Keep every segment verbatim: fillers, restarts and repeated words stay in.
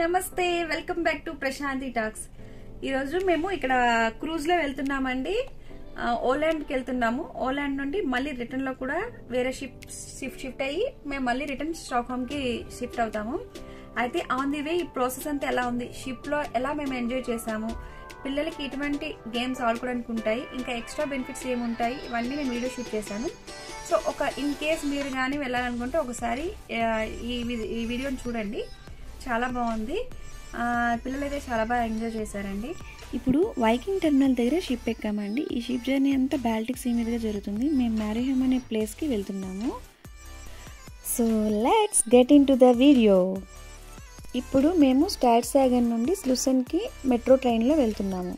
నమస్తే welcome back to Prashanti talks. ఈరోజు మేము ఇక్కడ క్రూజ్లో వెళ్తున్నామండి. ఓలాండ్కి వెళ్తున్నాము. ఓలాండ్ నుండి మళ్ళీ రిటర్న్లో కూడా వేరే షిప్ షిఫ్ట్ అయ్యి మేము మళ్ళీ రిటర్న్ స్టాక్హోమ్కి షిఫ్ట్ అవుతాము. అయితే ఆన్ ది వే ఈ ప్రాసెస్ అంతా ఎలా ఉంది, షిప్లో ఎలా మేము ఎంజాయ్ చేసాము, పిల్లలకి ఎటువంటి గేమ్స్ ఆడుకోవడానికి ఉంటాయి, ఇంకా ఎక్స్ట్రా బెనిఫిట్స్ ఏముంటాయి, ఇవన్నీ నేను వీడియో షూట్ చేశాను. సో ఒక ఇన్ కేస్ మీరు కానీ వెళ్ళాలనుకుంటే ఒకసారి ఈ వీడియోని చూడండి, చాలా బాగుంది. పిల్లలైతే చాలా బాగా ఎంజాయ్ చేశారండి. ఇప్పుడు వైకింగ్ టెర్మినల్ దగ్గర షిప్ ఎక్కామండి. ఈ షిప్ జర్నీ అంతా బాల్టిక్ సీ మీదుగా జరుగుతుంది. మేము మ్యారీహమ్ అనే ప్లేస్కి వెళ్తున్నాము. So let's get into the video. ఇప్పుడు మేము స్టాడ్ సాగన్ నుండి స్లూసన్కి మెట్రో ట్రైన్లో వెళ్తున్నాము.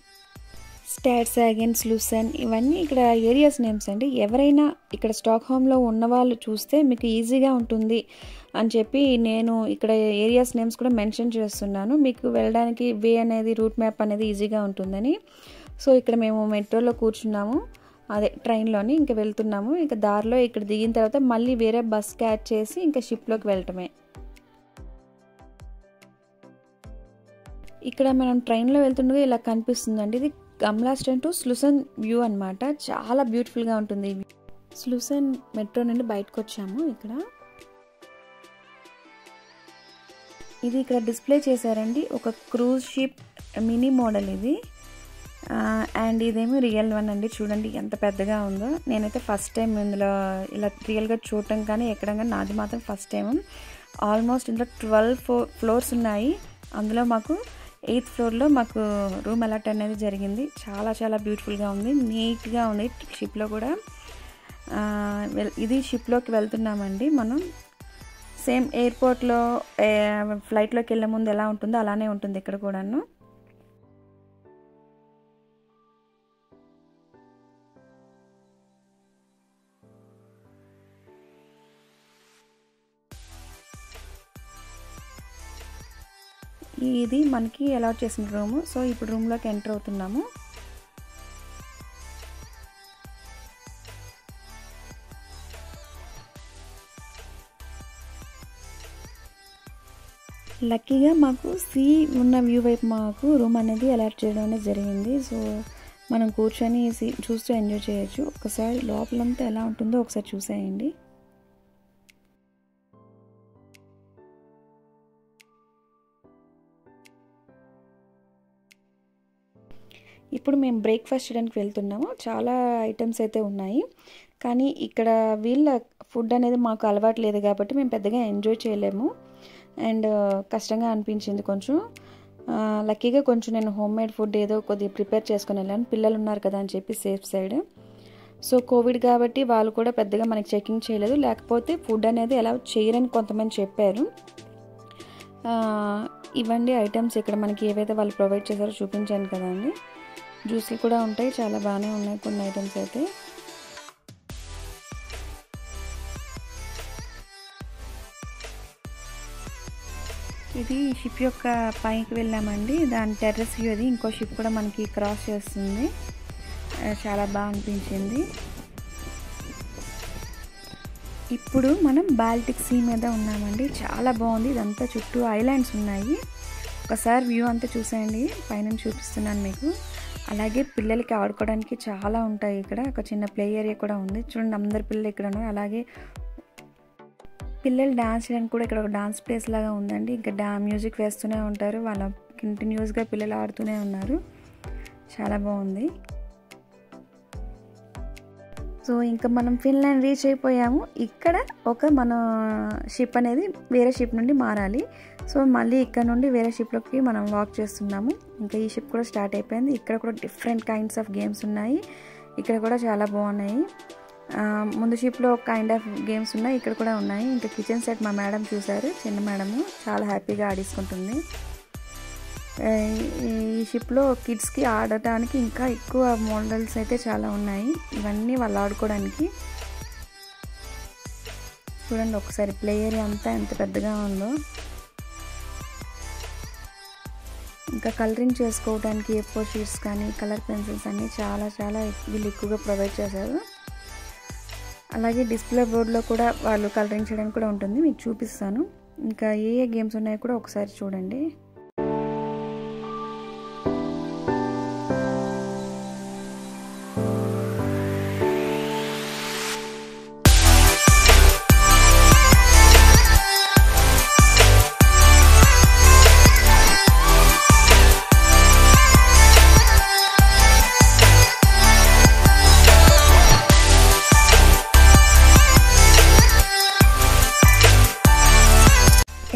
స్టాడ్ సాగన్, స్లూసన్ ఇవన్నీ ఇక్కడ ఏరియాస్ నేమ్స్ అండి. ఎవరైనా ఇక్కడ స్టాక్హోమ్లో ఉన్నవాళ్ళు చూస్తే మీకు ఈజీగా ఉంటుంది అని చెప్పి నేను ఇక్కడ ఏరియాస్ నేమ్స్ కూడా మెన్షన్ చేస్తున్నాను, మీకు వెళ్ళడానికి వే అనేది రూట్ మ్యాప్ అనేది ఈజీగా ఉంటుందని. సో ఇక్కడ మేము మెట్రోలో కూర్చున్నాము, అదే ట్రైన్లోని ఇంకా వెళ్తున్నాము. ఇంకా దారిలో ఇక్కడ దిగిన తర్వాత మళ్ళీ వేరే బస్ క్యాచ్ చేసి ఇంకా షిప్లోకి వెళ్ళటమే. ఇక్కడ మనం ట్రైన్లో వెళ్తుండగా ఇలా కనిపిస్తుందండి, ఇది కమ్లాస్టన్ టు స్లూసన్ వ్యూ అనమాట. చాలా బ్యూటిఫుల్గా ఉంటుంది. స్లూసన్ మెట్రో నుండి బయటకు వచ్చాము. ఇక్కడ ఇది ఇక్కడ డిస్ప్లే చేశారండి, ఒక క్రూజ్ షిప్ మినీ మోడల్ ఇది. అండ్ ఇదేమి రియల్ వన్ అండి. చూడండి ఎంత పెద్దగా ఉందో. నేనైతే ఫస్ట్ టైం ఇందులో ఇలా రియల్గా చూడటం కానీ ఎక్కడం కానీ నాది మాత్రం ఫస్ట్ టైం. ఆల్మోస్ట్ ఇందులో ట్వెల్వ్ ఫో ఫ్లోర్స్ ఉన్నాయి. అందులో మాకు ఎయిత్ ఫ్లోర్లో మాకు రూమ్ అలాట్ అనేది జరిగింది. చాలా చాలా బ్యూటిఫుల్గా ఉంది, నీట్గా ఉంది షిప్లో కూడా. ఇది షిప్లోకి వెళ్తున్నామండి మనం. సేమ్ ఎయిర్పోర్ట్లో ఫ్లైట్లోకి వెళ్ళే ముందు ఎలా ఉంటుందో అలానే ఉంటుంది ఇక్కడ కూడాను. ఇది మనకి అలాట్ చేసిన రూము. సో ఇప్పుడు రూమ్లోకి ఎంటర్ అవుతున్నాము. లక్కీగా మాకు సీ ఉన్న వ్యూ వైపు మాకు రూమ్ అనేది అలాట్ చేయడం అనేది జరిగింది. సో మనం కూర్చొని సీ చూస్తూ ఎంజాయ్ చేయొచ్చు. ఒకసారి లోపలంతా ఎలా ఉంటుందో ఒకసారి చూసేయండి. ఇప్పుడు మేము బ్రేక్ఫాస్ట్ చేయడానికి వెళ్తున్నాము. చాలా ఐటమ్స్ అయితే ఉన్నాయి, కానీ ఇక్కడ వీళ్ళ ఫుడ్ అనేది మాకు అలవాటు లేదు కాబట్టి మేము పెద్దగా ఎంజాయ్ చేయలేము అండ్ కష్టంగా అనిపించింది కొంచెం. లక్కీగా కొంచెం నేను హోమ్ మేడ్ ఫుడ్ ఏదో కొద్దిగా ప్రిపేర్ చేసుకుని వెళ్ళాను, పిల్లలు ఉన్నారు కదా అని చెప్పి సేఫ్ సైడ్. సో కోవిడ్ కాబట్టి వాళ్ళు కూడా పెద్దగా మనకి చెకింగ్ చేయలేదు, లేకపోతే ఫుడ్ అనేది ఎలా చేయరని కొంతమంది చెప్పారు. ఇవ్వండి ఐటమ్స్ ఇక్కడ మనకి ఏవైతే వాళ్ళు ప్రొవైడ్ చేశారో చూపించాను కదండి. జ్యూస్లు కూడా ఉంటాయి, చాలా బాగానే ఉన్నాయి కొన్ని ఐటమ్స్ అయితే. ఇది షిప్ యొక్క పైకి వెళ్ళామండి, దాని టెర్రస్ వ్యూ. అది ఇంకో షిప్ కూడా మనకి క్రాస్ చేస్తుంది. చాలా బాగా అనిపించింది. ఇప్పుడు మనం బాల్టిక్ సీ మీద ఉన్నామండి. చాలా బాగుంది ఇదంతా, చుట్టూ ఐలాండ్స్ ఉన్నాయి. ఒకసారి వ్యూ అంతా చూసేయండి, పైన చూపిస్తున్నాను మీకు. అలాగే పిల్లలకి ఆడుకోవడానికి చాలా ఉంటాయి ఇక్కడ. ఒక చిన్న ప్లే ఏరియా కూడా ఉంది. చూడండి అందరు పిల్లలు ఇక్కడ ఉన్నారు. అలాగే పిల్లలు డాన్స్ చేయడానికి కూడా ఇక్కడ ఒక డాన్స్ ప్లేస్ లాగా ఉందండి. ఇంకా డా మ్యూజిక్ వేస్తూనే ఉంటారు, వాళ్ళ కంటిన్యూస్గా పిల్లలు ఆడుతూనే ఉన్నారు. చాలా బాగుంది. సో ఇంకా మనం ఫిన్లాండ్ రీచ్ అయిపోయాము. ఇక్కడ ఒక మన షిప్ అనేది వేరే షిప్ నుండి మారాలి. సో మళ్ళీ ఇక్కడ నుండి వేరే షిప్లోకి మనం వాక్ చేస్తున్నాము. ఇంకా ఈ షిప్ కూడా స్టార్ట్ అయిపోయింది. ఇక్కడ కూడా డిఫరెంట్ కైండ్స్ ఆఫ్ గేమ్స్ ఉన్నాయి. ఇక్కడ కూడా చాలా బాగున్నాయి. ముందు షిప్లో ఒక కైండ్ ఆఫ్ గేమ్స్ ఉన్నాయి, ఇక్కడ కూడా ఉన్నాయి. ఇంకా కిచెన్ సెట్ మా మేడం చూశారు, చిన్న మేడము చాలా హ్యాపీగా ఆడేసుకుంటుంది. ఈ షిప్లో కిడ్స్కి ఆడటానికి ఇంకా ఎక్కువ మోడల్స్ అయితే చాలా ఉన్నాయి, ఇవన్నీ వాళ్ళు ఆడుకోవడానికి. చూడండి ఒకసారి ప్లే ఏరియా అంతా ఎంత పెద్దగా ఉందో. ఇంకా కలరింగ్ చేసుకోవడానికి ఎపో షీట్స్ కానీ కలర్ పెన్సిల్స్ అన్నీ చాలా చాలా వీళ్ళు ఎక్కువగా ప్రొవైడ్ చేశారు. అలాగే డిస్ప్లే బోర్డులో కూడా వాళ్ళు కలరింగ్ చేయడానికి కూడా ఉంటుంది, మీకు చూపిస్తాను. ఇంకా ఏ ఏ గేమ్స్ ఉన్నాయో కూడా ఒకసారి చూడండి.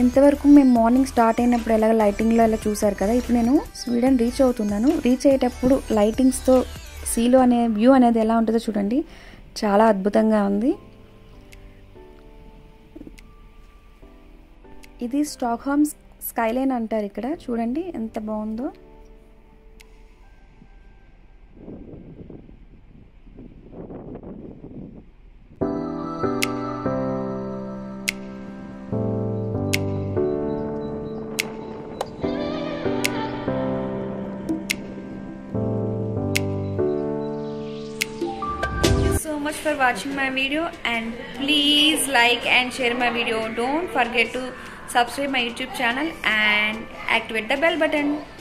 ఇంతవరకు మేము మార్నింగ్ స్టార్ట్ అయినప్పుడు ఎలాగ లైటింగ్లో అలా చూసారు కదా, ఇప్పుడు నేను స్వీడన్ రీచ్ అవుతున్నాను. రీచ్ అయ్యేటప్పుడు లైటింగ్స్తో సీలో అనే వ్యూ అనేది ఎలా ఉంటుందో చూడండి, చాలా అద్భుతంగా ఉంది. ఇది స్టాక్హోమ్ స్కైలైన్ అంటారు ఇక్కడ, చూడండి ఎంత బాగుందో. For watching my video, and please like and share my video. Don't forget to subscribe my YouTube channel and activate the bell button.